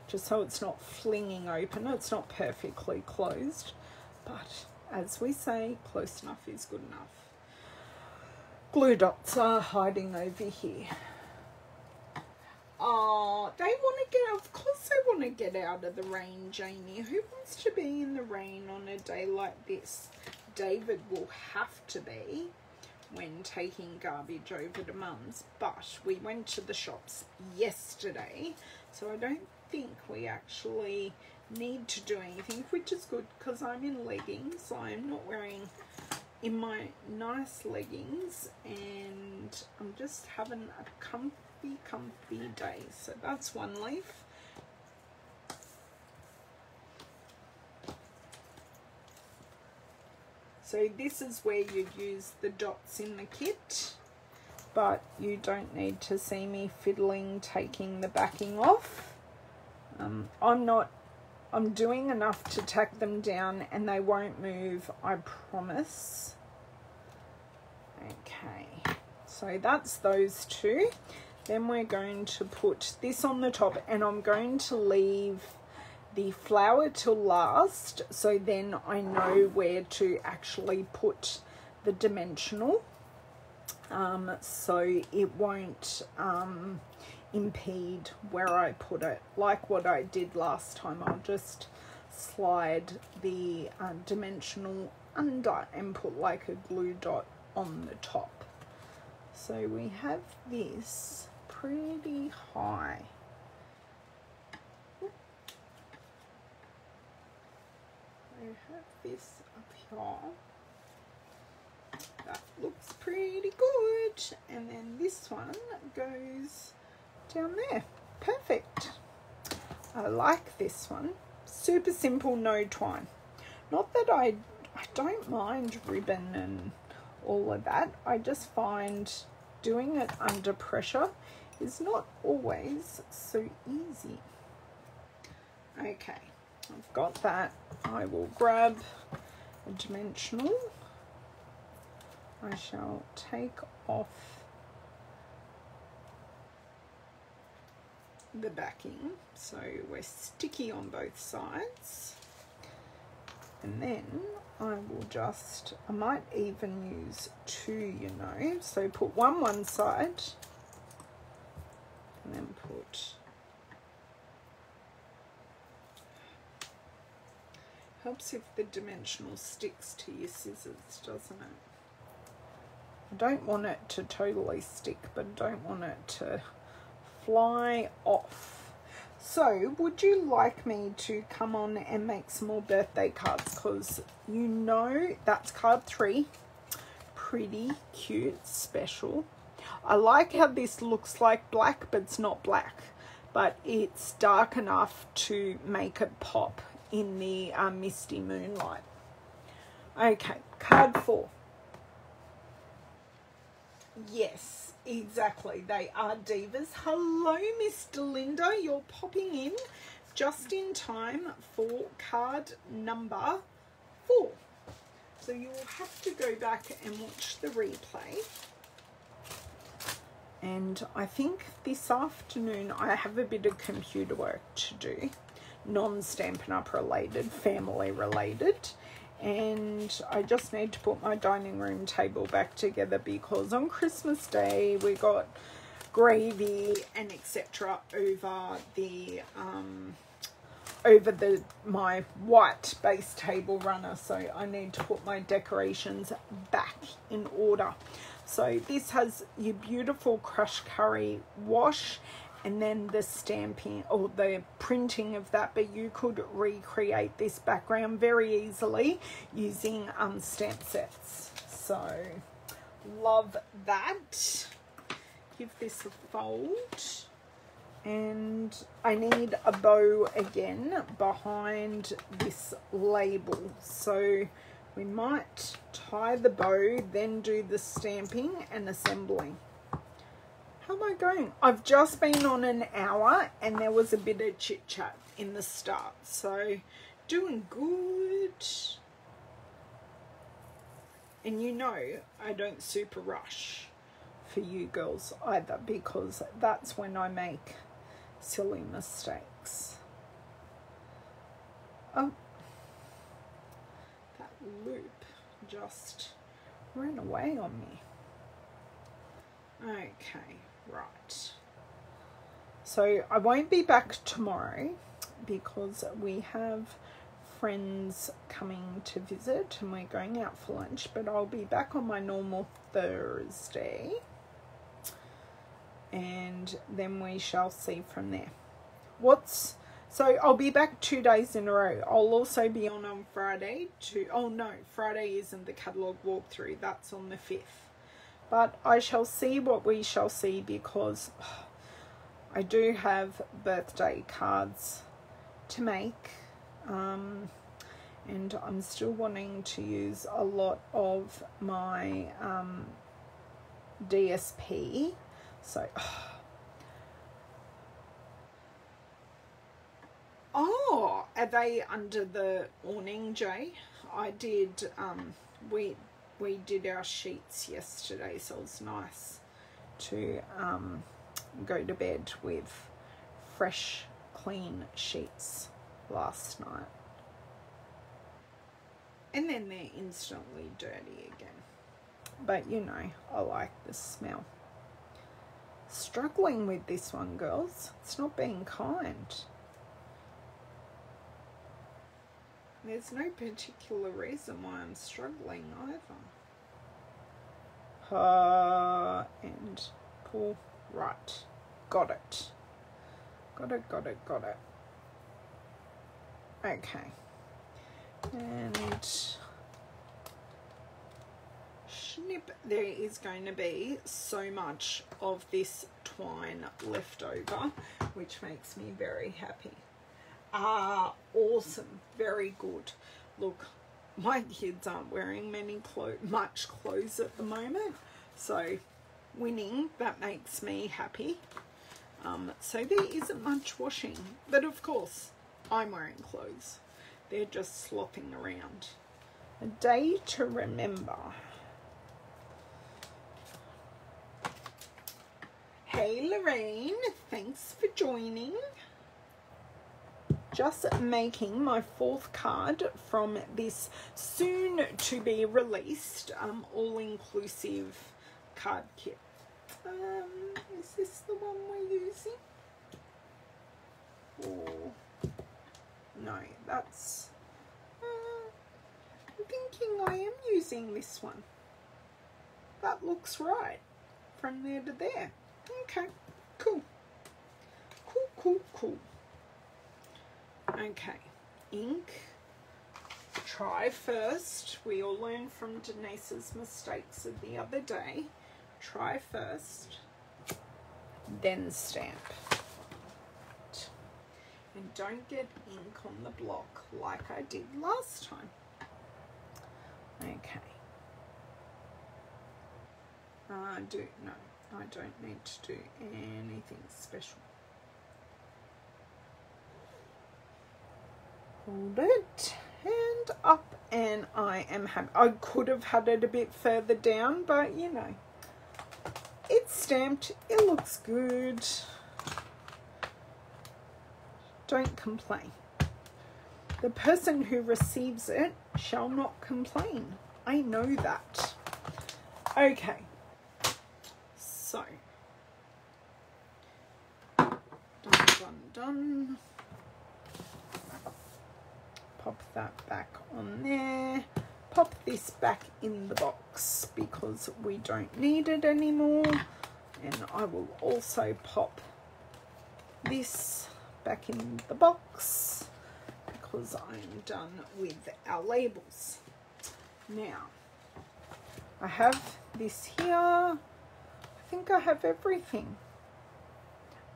just so it's not flinging open. It's not perfectly closed, but as we say, close enough is good enough. Glue dots are hiding over here. Oh, they want to get, of course they want to get out of the rain, Janie. Who wants to be in the rain on a day like this? David will have to be when taking garbage over to Mum's, but we went to the shops yesterday, so I don't think we actually need to do anything, which is good because I'm in leggings. I'm not wearing in my nice leggings, and I'm just having a comfy day. So that's one leaf. So this is where you'd use the dots in the kit, but you don't need to see me fiddling taking the backing off. I'm doing enough to tack them down and they won't move, I promise. Okay, so that's those two. Then we're going to put this on the top, and I'm going to leave the flower till last, so then I know where to actually put the dimensional, so it won't impede where I put it. Like what I did last time, I'll just slide the dimensional under and put like a glue dot on the top. So we have this pretty high. I have this up here. That looks pretty good. And then this one goes down there. Perfect. I like this one. Super simple, no twine. Not that I don't mind ribbon and all of that. I just find doing it under pressure is not always so easy. Okay. I've got that. I will grab a dimensional. I shall take off the backing, so we're sticky on both sides. And then I will just, I might even use 2, you know. So put one side and then put... Helps if the dimensional sticks to your scissors, doesn't it? I don't want it to totally stick, but I don't want it to fly off. So would you like me to come on and make some more birthday cards, because you know that's card 3. Pretty cute, special. I like how this looks like black, but it's not black, but it's dark enough to make it pop in the misty moonlight. Okay, card 4. Yes, exactly, they are divas. Hello, Mr. Linda, you're popping in just in time for card number 4. So you will have to go back and watch the replay. And I think this afternoon I have a bit of computer work to do, non-Stampin' Up! Related, family related. And I just need to put my dining room table back together, because on Christmas Day we got gravy and etc. over the my white base table runner, so I need to put my decorations back in order. So this has your beautiful Crush Curry wash, and then the stamping or the printing of that, but you could recreate this background very easily using stamp sets. So love that. Give this a fold, and I need a bow again behind this label, so we might tie the bow, then do the stamping and assembling. How am I going? I've just been on an hour and there was a bit of chit chat in the start. So doing good. And you know I don't super rush for you girls either, because that's when I make silly mistakes. Oh, that loop just ran away on me. Okay. Right, so I won't be back tomorrow because we have friends coming to visit and we're going out for lunch, but I'll be back on my normal Thursday, and then we shall see from there. So I'll be back 2 days in a row. I'll also be on Friday too. Oh no, Friday isn't the catalogue walkthrough, that's on the 5th. But I shall see what we shall see, because I do have birthday cards to make. And I'm still wanting to use a lot of my DSP. So, oh, are they under the awning, Jay? I did, we did our sheets yesterday, so it's nice to go to bed with fresh, clean sheets last night. And then they're instantly dirty again. But, you know, I like the smell. Struggling with this one, girls. It's not being kind. There's no particular reason why I'm struggling either. And pull right. Got it. Got it, got it, got it. Okay. And snip. There is going to be so much of this twine left over, which makes me very happy. Ah, awesome. Very good. Look, my kids aren't wearing much clothes at the moment, so winning, that makes me happy. So there isn't much washing, but of course I'm wearing clothes. They're just slopping around. A day to remember. Hey Lorraine, thanks for joining. Just making my 4th card from this soon to be released all-inclusive card kit. Is this the one we're using? Or no, that's I'm thinking I am using this one. That looks right from there to there. Okay, cool, cool, cool, cool. Okay, ink. Try first. We all learned from Denise's mistakes of the other day. Try first, then stamp. And don't get ink on the block like I did last time. Okay. I don't need to do anything special. Hold it and up, and I am happy. I could have had it a bit further down, but you know, it's stamped, it looks good. Don't complain. The person who receives it shall not complain. I know that. Okay, so done. Pop that back on there. Pop this back in the box because we don't need it anymore. And I will also pop this back in the box because I'm done with our labels. Now, I have this here. I think I have everything.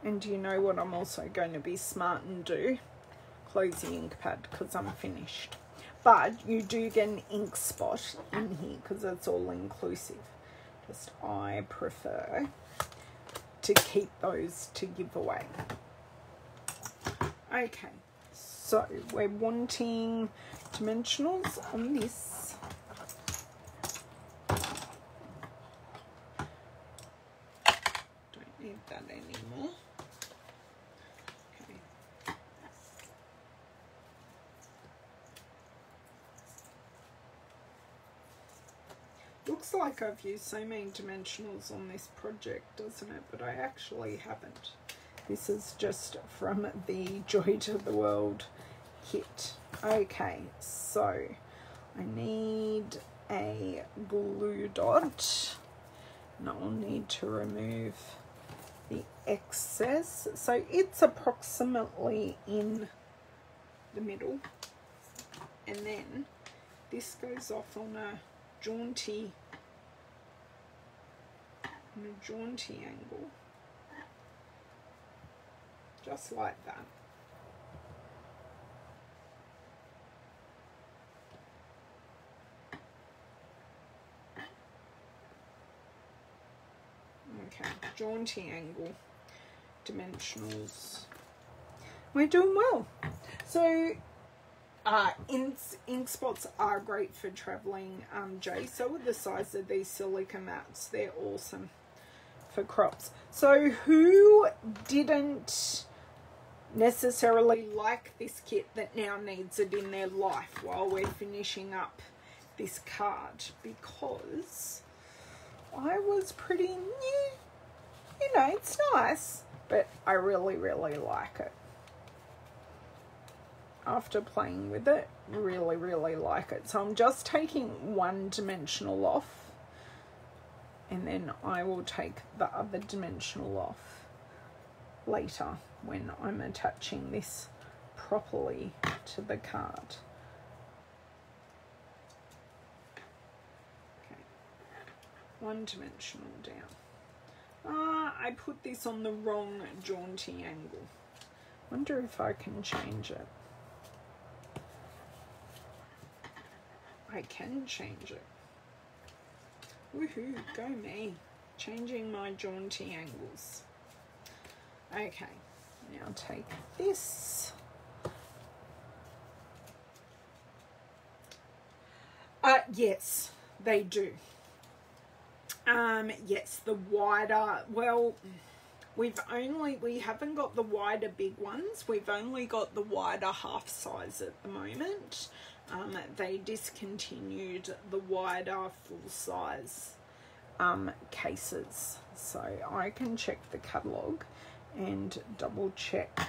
And you know what I'm also going to be smart and do? Close the ink pad because I'm finished. But you do get an ink spot in here because it's all inclusive. Just I prefer to keep those to give away. Okay, so we're wanting dimensionals on this. Don't need that anymore. Looks like I've used so many dimensionals on this project, doesn't it? But I actually haven't. This is just from the Joy to the World kit. Okay, so I need a glue dot. And I'll need to remove the excess. So it's approximately in the middle. And then this goes off on a jaunty angle, just like that. Okay, jaunty angle dimensionals. We're doing well. So ink spots are great for traveling, Jay. So are the size of these silica mats. They're awesome for crops. So who didn't necessarily like this kit that now needs it in their life while we're finishing up this card? Because I was pretty, you know, it's nice, but I really, really like it. After playing with it, really, really like it. So I'm just taking one dimensional off, and then I will take the other dimensional off later when I'm attaching this properly to the card. Okay, one dimensional down. I put this on the wrong jaunty angle. Wonder if I can change it. I can change it. Woohoo, go me. Changing my jaunty angles. Okay, now take this. Yes, they do. Yes, the wider, well, we haven't got the wider big ones. We've only got the wider half size at the moment. They discontinued the wider full size cases, so I can check the catalogue and double check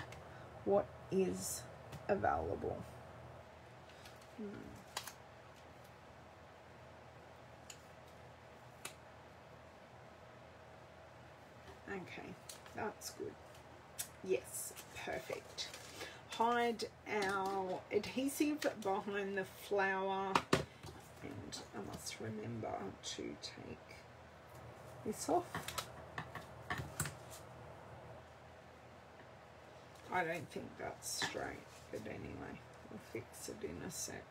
what is available. Okay, that's good. Yes, perfect. hide our adhesive behind the flower, and I must remember to take this off. I don't think that's straight, but anyway, we'll fix it in a sec.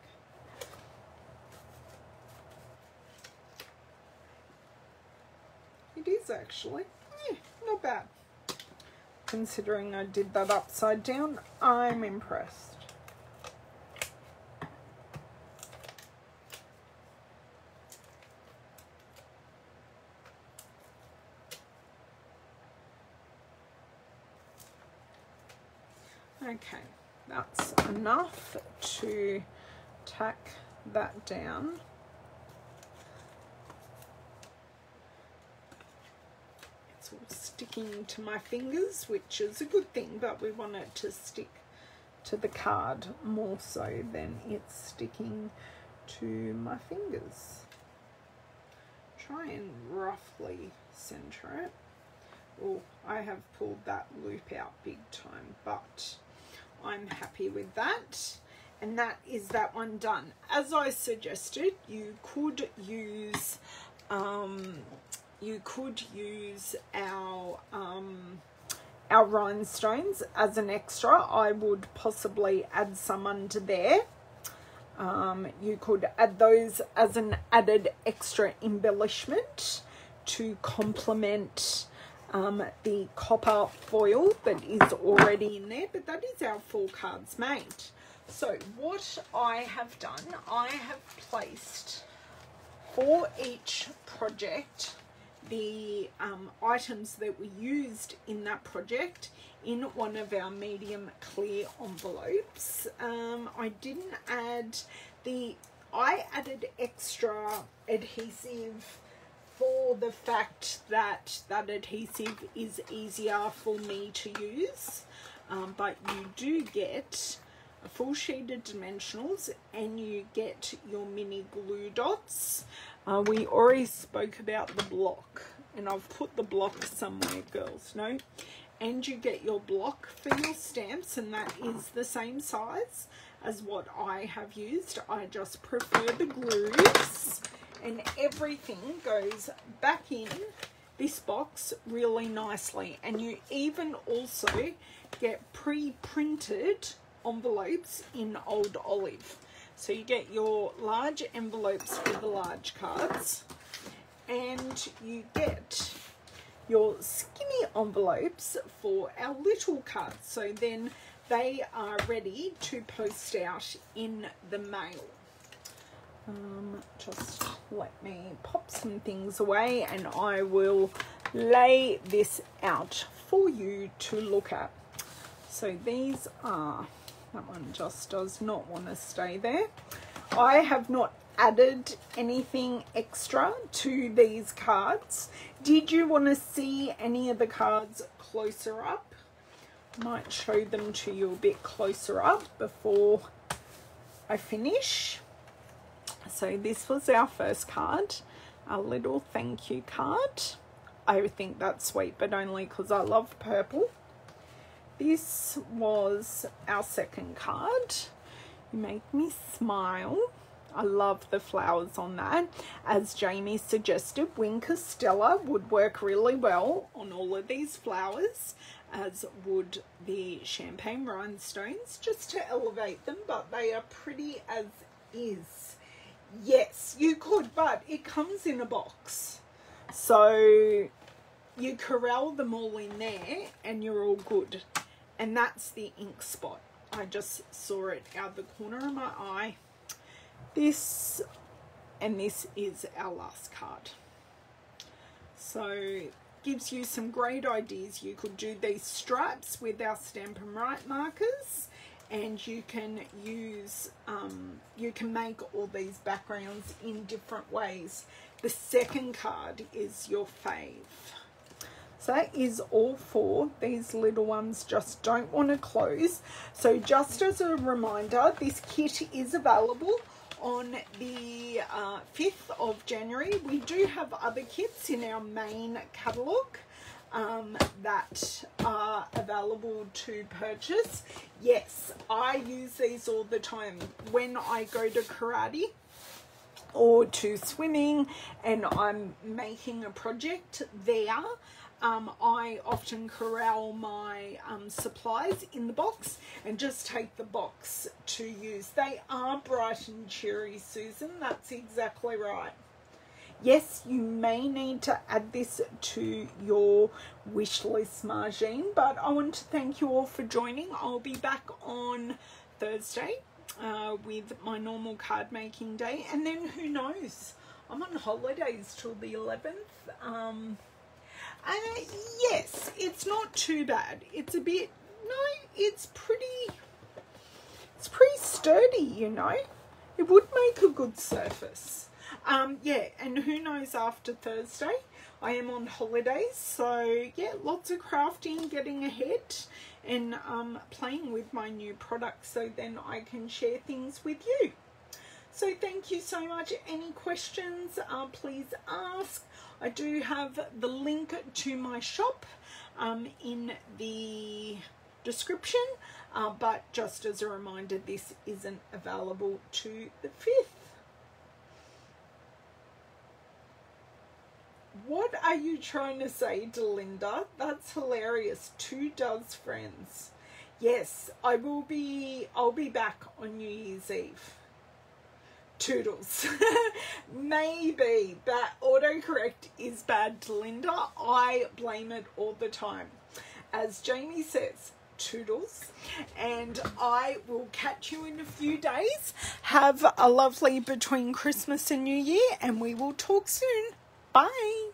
It is actually, yeah, not bad. Considering I did that upside down, I'm impressed. Okay, that's enough to tack that down. Sticking to my fingers, which is a good thing, but we want it to stick to the card more so than it's sticking to my fingers. Try and roughly center it. Oh, I have pulled that loop out big time, but I'm happy with that. And that is that one done. As I suggested, you could use our rhinestones as an extra. I would possibly add some under there. You could add those as an added extra embellishment to complement the copper foil that is already in there. But that is our full cards made. So what I have done, I have placed for each project the items that we used in that project in one of our medium clear envelopes. I added extra adhesive for the fact that that adhesive is easier for me to use, but you do get a full sheet of dimensionals and you get your mini glue dots. We already spoke about the block, and I've put the block somewhere, girls, no? And you get your block for your stamps, and that is the same size as what I have used. I just prefer the glues, and everything goes back in this box really nicely. And you even also get pre-printed envelopes in Old Olive. So you get your large envelopes for the large cards, and you get your skinny envelopes for our little cards. So then they are ready to post out in the mail. Just let me pop some things away and I will lay this out for you to look at. So these are... that one just does not want to stay there. I have not added anything extra to these cards. Did you want to see any of the cards closer up? Might show them to you a bit closer up before I finish. So this was our first card, a little thank you card. I think that's sweet, but only because I love purple. This was our second card. You make me smile. I love the flowers on that. As Jamie suggested, Wink of Stella would work really well on all of these flowers, as would the Champagne Rhinestones, just to elevate them, but they are pretty as is. Yes, you could, but it comes in a box. So you corral them all in there and you're all good. And that's the ink spot. I just saw it out the corner of my eye. This, and this is our last card. So gives you some great ideas. You could do these stripes with our Stampin' Write markers, and you can use, you can make all these backgrounds in different ways. The second card is your fave. So that is all four. These little ones just don't want to close. So just as a reminder, this kit is available on the 5th of January. We do have other kits in our main catalogue, that are available to purchase. Yes, I use these all the time when I go to karate or to swimming and I'm making a project there. I often corral my supplies in the box and just take the box to use. They are bright and cheery, Susan. That's exactly right. Yes, you may need to add this to your wish list, Margine, but I want to thank you all for joining. I'll be back on Thursday with my normal card making day, and then who knows, I'm on holidays till the 11th. Yes, it's not too bad. It's a bit, no, it's pretty sturdy, you know. It would make a good surface. Yeah, and who knows, after Thursday I am on holidays, so yeah, lots of crafting, getting ahead, and playing with my new products, so then I can share things with you. So thank you so much. Any questions, please ask. I do have the link to my shop in the description, but just as a reminder, this isn't available to the 5th. What are you trying to say, Delinda? That's hilarious. 2 dozen friends. Yes, I'll be back on New Year's Eve. Toodles. Maybe, but autocorrect is bad, Delinda. I blame it all the time. As Jamie says, toodles, and I will catch you in a few days. Have a lovely between Christmas and New Year, and we will talk soon. Bye.